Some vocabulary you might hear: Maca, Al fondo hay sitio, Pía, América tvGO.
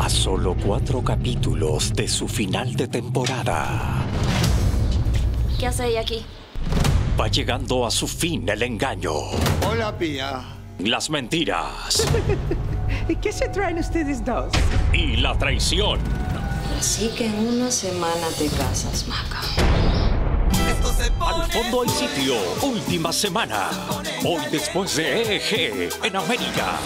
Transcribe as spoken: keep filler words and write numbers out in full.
A solo cuatro capítulos de su final de temporada. ¿Qué hace ella aquí? Va llegando a su fin el engaño. Hola, Pía. Las mentiras. ¿Y qué se traen ustedes dos? Y la traición. Así que en una semana te casas, Maca. Esto se pone... Al fondo hay sitio, última semana. Hoy después de E E G, en América.